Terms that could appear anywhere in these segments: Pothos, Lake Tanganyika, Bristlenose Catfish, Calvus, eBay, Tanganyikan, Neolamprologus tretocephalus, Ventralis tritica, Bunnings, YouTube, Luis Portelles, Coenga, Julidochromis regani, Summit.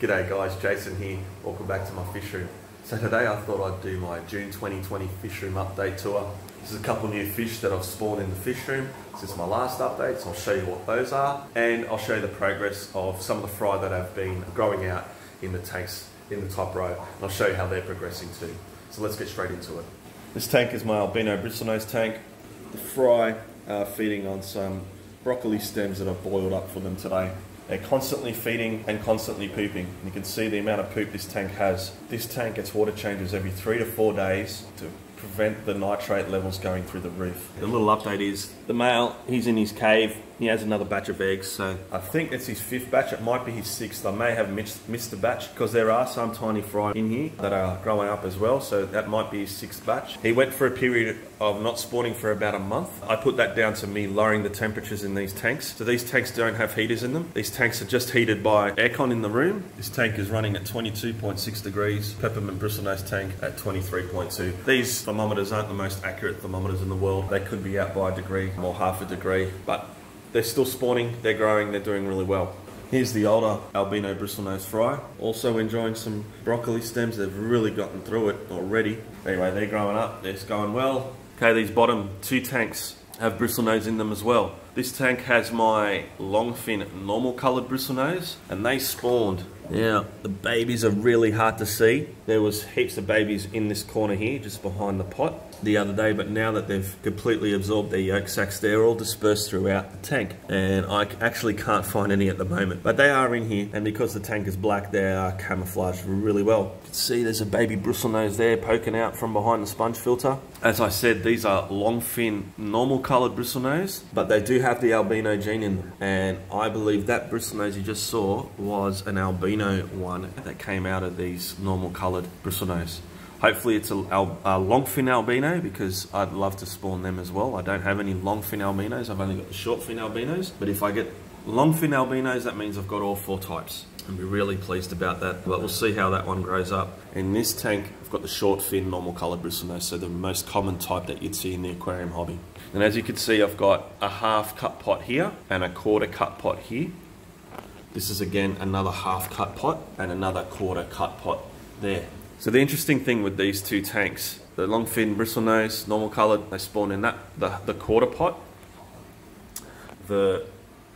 G'day guys, Jason here. Welcome back to my fish room. So today I thought I'd do my June 2020 fish room update tour. This is a couple new fish that I've spawned in the fish room since my last update, so I'll show you what those are. And I'll show you the progress of some of the fry that have been growing out in the tanks in the top row. And I'll show you how they're progressing too. So let's get straight into it. This tank is my albino bristlenose tank. The fry are feeding on some broccoli stems that I've boiled up for them today. They're constantly feeding and constantly pooping. You can see the amount of poop this tank has. This tank gets water changes every 3 to 4 days to prevent the nitrate levels going through the roof. The little update is the male, he's in his cave. He has another batch of eggs, so I think it's his 5th batch. It might be his 6th. I may have missed a batch because there are some tiny fry in here that are growing up as well, so that might be his 6th batch. He went for a period of not spawning for about a month. I put that down to me lowering the temperatures in these tanks. So these tanks don't have heaters in them. These tanks are just heated by aircon in the room. This tank is running at 22.6 degrees, peppermint bristlenose tank at 23.2. These thermometers aren't the most accurate thermometers in the world. They could be out by a degree or half a degree, but they're still spawning, they're growing, they're doing really well. Here's the older albino bristlenose fry, also enjoying some broccoli stems. They've really gotten through it already. Anyway, they're growing up, they're going well. Okay, these bottom two tanks have bristlenose in them as well. This tank has my longfin normal coloured bristlenose, and they spawned. Yeah, the babies are really hard to see. There was heaps of babies in this corner here, just behind the pot, the other day, but now that they've completely absorbed their yolk sacs, they're all dispersed throughout the tank, and I actually can't find any at the moment, but they are in here, and because the tank is black, they are camouflaged really well. You can see there's a baby bristlenose there poking out from behind the sponge filter. As I said, these are longfin normal coloured bristlenose, but they do have the albino gene in them, and I believe that bristlenose you just saw was an albino one that came out of these normal coloured bristlenose. Hopefully it's a longfin albino, because I'd love to spawn them as well. I don't have any longfin albinos, I've only got the shortfin albinos. But if I get longfin albinos, that means I've got all 4 types. I'll be really pleased about that, but we'll see how that one grows up. In this tank, I've got the shortfin normal coloured bristlenose, so the most common type that you'd see in the aquarium hobby. And as you can see, I've got a half cut pot here and a quarter cut pot here. This is again another half cut pot and another quarter cut pot there. So the interesting thing with these two tanks, the longfin bristlenose, normal coloured, they spawn in that the quarter pot. The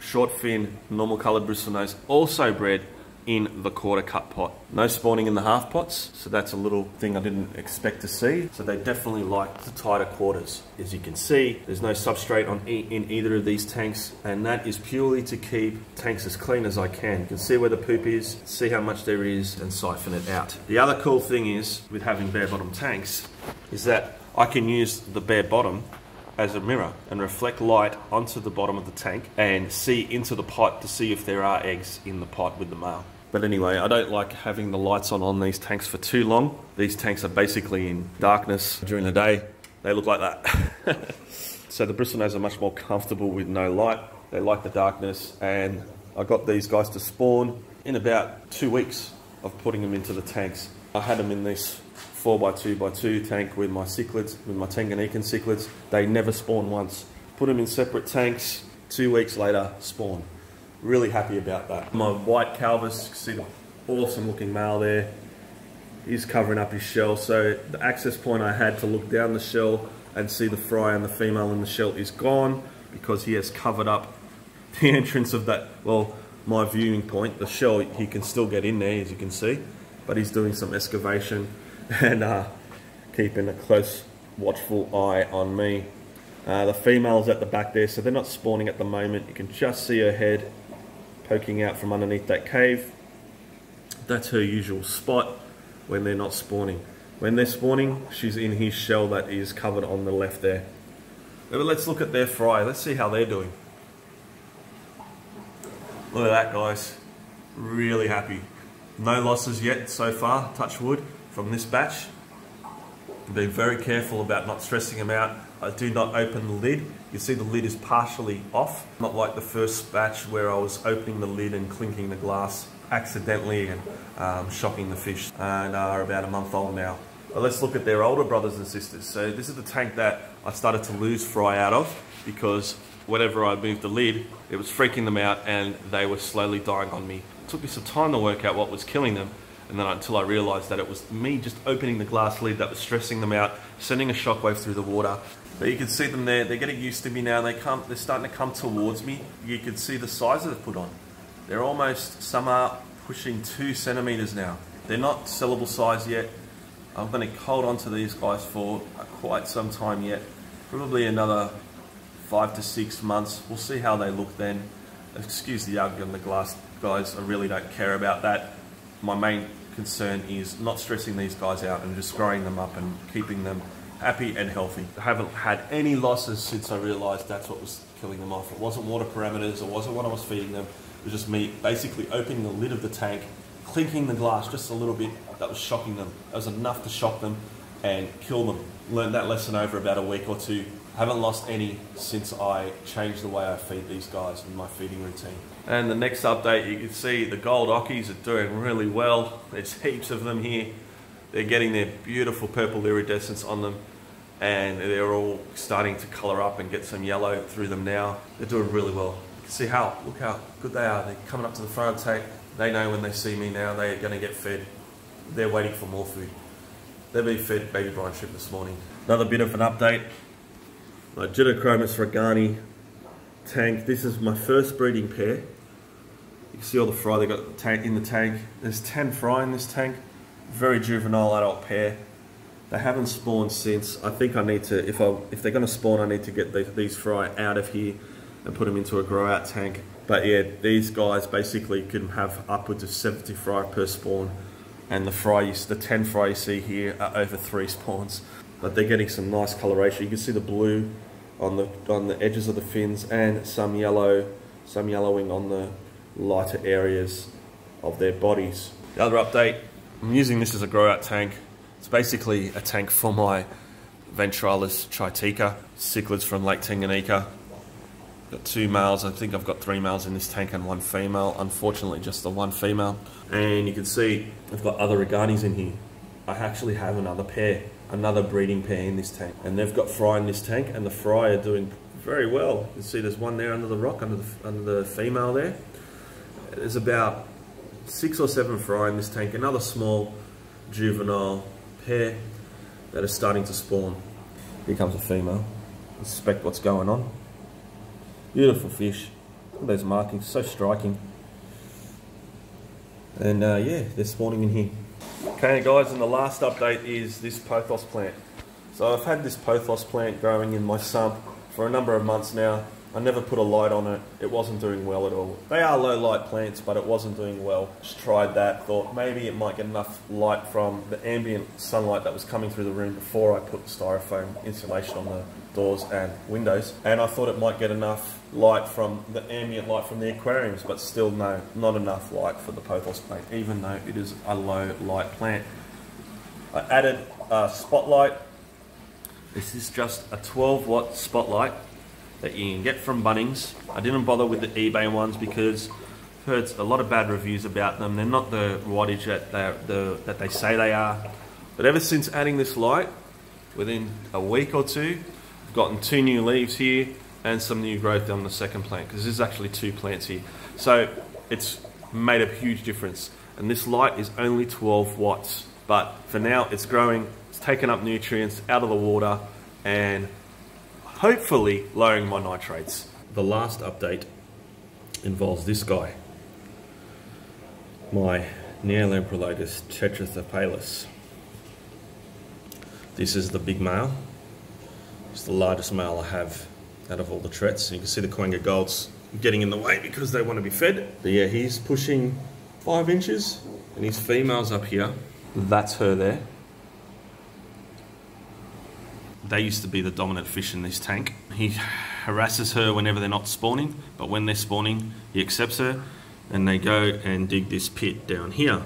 shortfin normal coloured bristlenose also bred in the quarter cut pot. No spawning in the half pots, so that's a little thing I didn't expect to see. So they definitely like the tighter quarters. As you can see, there's no substrate on in either of these tanks, and that is purely to keep tanks as clean as I can. You can see where the poop is, see how much there is, and siphon it out. The other cool thing is, with having bare bottom tanks, is that I can use the bare bottom as a mirror and reflect light onto the bottom of the tank and see into the pot to see if there are eggs in the pot with the male. But anyway, I don't like having the lights on these tanks for too long. These tanks are basically in darkness during the day. They look like that. So the bristlenose are much more comfortable with no light. They like the darkness, and I got these guys to spawn in about 2 weeks of putting them into the tanks. I had them in this 4x2x2 tank with my cichlids, with my Tanganyikan cichlids. They never spawn once. Put them in separate tanks, 2 weeks later, spawn. Really happy about that. My white Calvus, see the awesome looking male there. He's covering up his shell, so the access point I had to look down the shell and see the fry and the female in the shell is gone because he has covered up the entrance of that, well, my viewing point. The shell, he can still get in there, as you can see, but he's doing some excavation and keeping a close, watchful eye on me. The female's at the back there, so they're not spawning at the moment. You can just see her head poking out from underneath that cave. That's her usual spot when they're not spawning. When they're spawning, she's in his shell that is covered on the left there. But let's look at their fry. Let's see how they're doing. Look at that, guys. Really happy. No losses yet so far, touch wood, from this batch. Be very careful about not stressing them out. I do not open the lid. You see the lid is partially off. Not like the first batch where I was opening the lid and clinking the glass accidentally and shocking the fish, and are about a month old now. But let's look at their older brothers and sisters. So this is the tank that I started to lose fry out of because whenever I moved the lid, it was freaking them out and they were slowly dying on me. It took me some time to work out what was killing them, and then until I realized that it was me just opening the glass lid that was stressing them out, sending a shockwave through the water. But you can see them there, they're getting used to me now, they're starting to come towards me. You can see the size that they've put on. They're almost, some are pushing 2 centimeters now. They're not sellable size yet. I'm gonna hold on to these guys for quite some time yet. Probably another 5 to 6 months. We'll see how they look then. Excuse the ugly on the glass, guys. I really don't care about that. My main concern is not stressing these guys out and just growing them up and keeping them happy and healthy. I haven't had any losses since I realized that's what was killing them off. It wasn't water parameters, it wasn't what I was feeding them. It was just me basically opening the lid of the tank, clinking the glass just a little bit. That was shocking them. That was enough to shock them and kill them. Learned that lesson over about a week or two. Haven't lost any since I changed the way I feed these guys in my feeding routine. And the next update, you can see the gold ockies are doing really well. There's heaps of them here. They're getting their beautiful purple iridescence on them, and they're all starting to color up and get some yellow through them now. They're doing really well. You can see how, look how good they are. They're coming up to the front tank. They know when they see me now, they're gonna get fed. They're waiting for more food. They'll be fed baby brine shrimp this morning. Another bit of an update. My Julidochromis regani tank. This is my first breeding pair. You can see all the fry they got in the tank. There's 10 fry in this tank. Very juvenile adult pair. They haven't spawned since. I think I need to, if they're gonna spawn, I need to get these fry out of here and put them into a grow out tank. But yeah, these guys basically can have upwards of 70 fry per spawn. And the 10 fry you see here are over 3 spawns. But they're getting some nice coloration. You can see the blue on the edges of the fins, and some yellow, some yellowing on the lighter areas of their bodies. The other update, I'm using this as a grow out tank. It's basically a tank for my Ventralis tritica, cichlids from Lake Tanganyika. Got 2 males, I think I've got 3 males in this tank and 1 female. Unfortunately, just the 1 female. And you can see I've got other reganis in here. I actually have another pair, another breeding pair in this tank. And they've got fry in this tank, and the fry are doing very well. You can see there's one there under the rock, under the female there. There's about 6 or 7 fry in this tank, another small juvenile pair that are starting to spawn. Here comes a female. I suspect what's going on. Beautiful fish. Look at those markings, so striking. And yeah, they're spawning in here. Okay guys, and the last update is this Pothos plant. So I've had this Pothos plant growing in my sump for a number of months now. I never put a light on it. It wasn't doing well at all. They are low light plants, but it wasn't doing well. Just tried that, thought maybe it might get enough light from the ambient sunlight that was coming through the room before I put styrofoam insulation on the doors and windows, and I thought it might get enough light from the ambient light from the aquariums, but still no, not enough light for the Pothos plant, even though it is a low light plant. I added a spotlight. This is just a 12-watt spotlight that you can get from Bunnings. I didn't bother with the eBay ones because I've heard a lot of bad reviews about them. They're not the wattage that they say they are. But ever since adding this light, within a week or two, gotten 2 new leaves here and some new growth on the second plant, because there's actually 2 plants here. So it's made a huge difference. And this light is only 12 watts, but for now it's growing, it's taken up nutrients out of the water and hopefully lowering my nitrates. The last update involves this guy, my Neolamprologus tretocephalus. This is the big male. It's the largest male I have out of all the trets. You can see the Coenga Golds getting in the way because they want to be fed. But yeah, he's pushing 5 inches, and his female's up here. That's her there. They used to be the dominant fish in this tank. He harasses her whenever they're not spawning, but when they're spawning, he accepts her, and they go and dig this pit down here.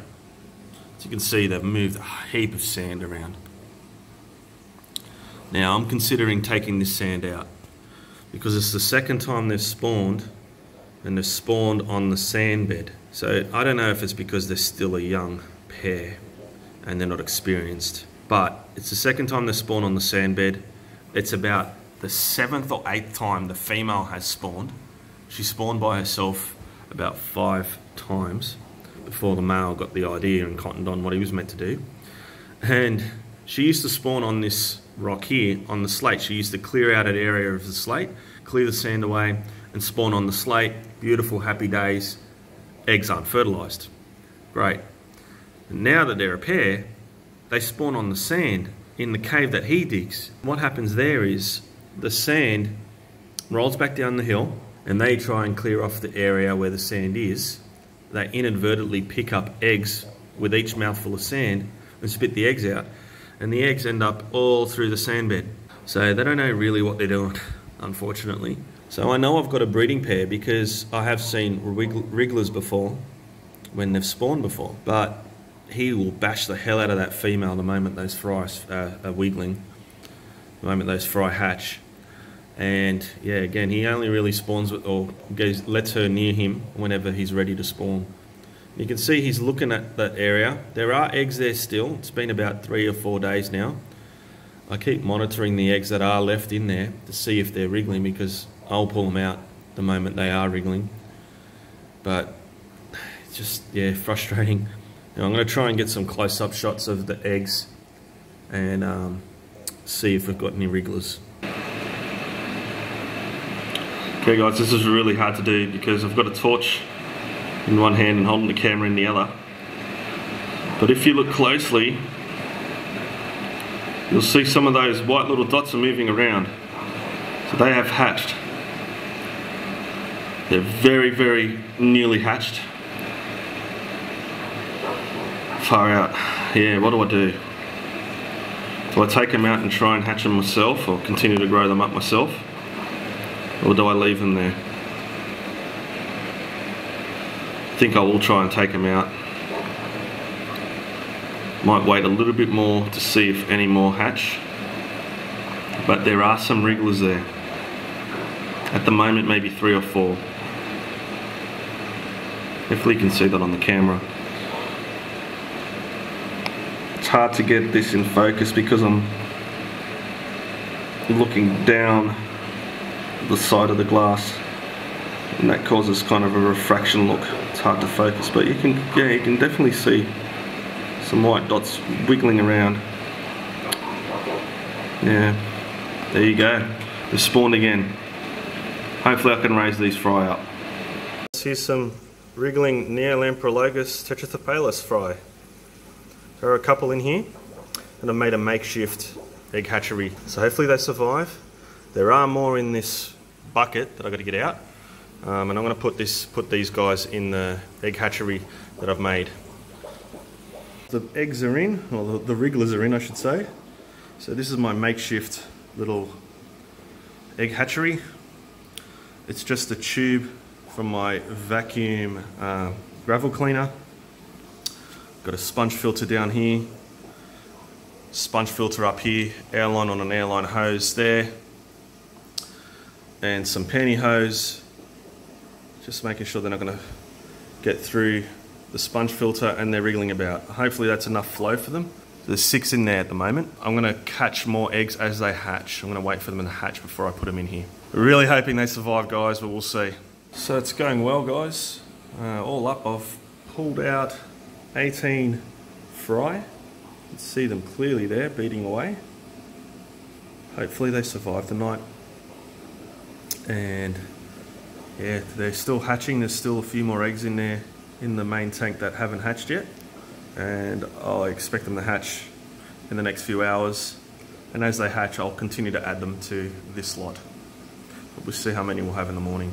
As you can see, they've moved a heap of sand around. Now I'm considering taking this sand out because it's the second time they've spawned, and they've spawned on the sand bed. So I don't know if it's because they're still a young pair and they're not experienced, but it's the second time they've spawned on the sand bed. It's about the 7th or 8th time the female has spawned. She spawned by herself about 5 times. before the male got the idea and cottoned on what he was meant to do. And she used to spawn on this rock here, on the slate. She used to clear out an area of the slate, clear the sand away, and spawn on the slate. Beautiful, happy days. Eggs aren't fertilised. Great. And now that they're a pair, they spawn on the sand in the cave that he digs. What happens there is the sand rolls back down the hill, and they try and clear off the area where the sand is. They inadvertently pick up eggs with each mouthful of sand and spit the eggs out, and the eggs end up all through the sand bed. So they don't know really what they're doing, unfortunately. So I know I've got a breeding pair because I have seen wrigglers before when they've spawned before, but he will bash the hell out of that female the moment those fry are wiggling, the moment those fry hatch. And yeah, again, he only really spawns with, or goes, lets her near him whenever he's ready to spawn. You can see he's looking at that area. There are eggs there still. It's been about 3 or 4 days now. I keep monitoring the eggs that are left in there to see if they're wriggling, because I'll pull them out the moment they are wriggling. But it's just, yeah, frustrating. Now I'm going to try and get some close-up shots of the eggs and see if we've got any wrigglers. Okay guys, this is really hard to do because I've got a torch in one hand and holding the camera in the other. But if you look closely, you'll see some of those white little dots are moving around. So they have hatched. They're very, very nearly hatched. Far out. Yeah, what do I do? Do I take them out and try and hatch them myself, or continue to grow them up myself? Or do I leave them there? I think I will try and take them out. Might wait a little bit more to see if any more hatch. But there are some wrigglers there. At the moment, maybe 3 or 4. Hopefully you can see that on the camera. It's hard to get this in focus because I'm looking down the side of the glass, and that causes kind of a refraction look. It's hard to focus, but you can, yeah, you can definitely see some white dots wiggling around. Yeah, there you go, they've spawned again. Hopefully I can raise these fry up. Here's some wriggling Neolamprologus tretocephalus fry. There are a couple in here, and I've made a makeshift egg hatchery, so hopefully they survive. There are more in this bucket that I've got to get out, and I'm going to put these guys in the egg hatchery that I've made. The eggs are in, or the wrigglers are in, I should say. So this is my makeshift little egg hatchery. It's just a tube from my vacuum gravel cleaner. Got a sponge filter down here, sponge filter up here, airline on an airline hose there, and some pantyhose, just making sure they're not going to get through the sponge filter and they're wriggling about. Hopefully that's enough flow for them. There's 6 in there at the moment. I'm going to catch more eggs as they hatch. I'm going to wait for them to hatch before I put them in here. We're really hoping they survive, guys, but we'll see. So it's going well, guys. All up, I've pulled out 18 fry. You can see them clearly there, beating away. Hopefully they survive the night. And yeah, they're still hatching. There's still a few more eggs in there in the main tank that haven't hatched yet, and I expect them to hatch in the next few hours, and as they hatch I'll continue to add them to this lot, but we'll see how many we'll have in the morning.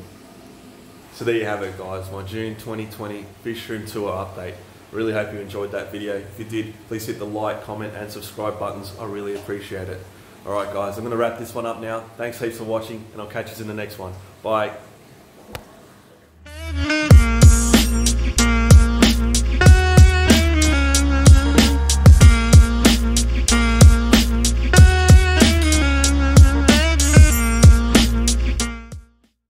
So there you have it, guys, my June 2020 fish room tour update. Really hope you enjoyed that video. If you did, please hit the like, comment and subscribe buttons. I really appreciate it. Alright guys, I'm going to wrap this one up now. Thanks heaps for watching, and I'll catch you in the next one. Bye.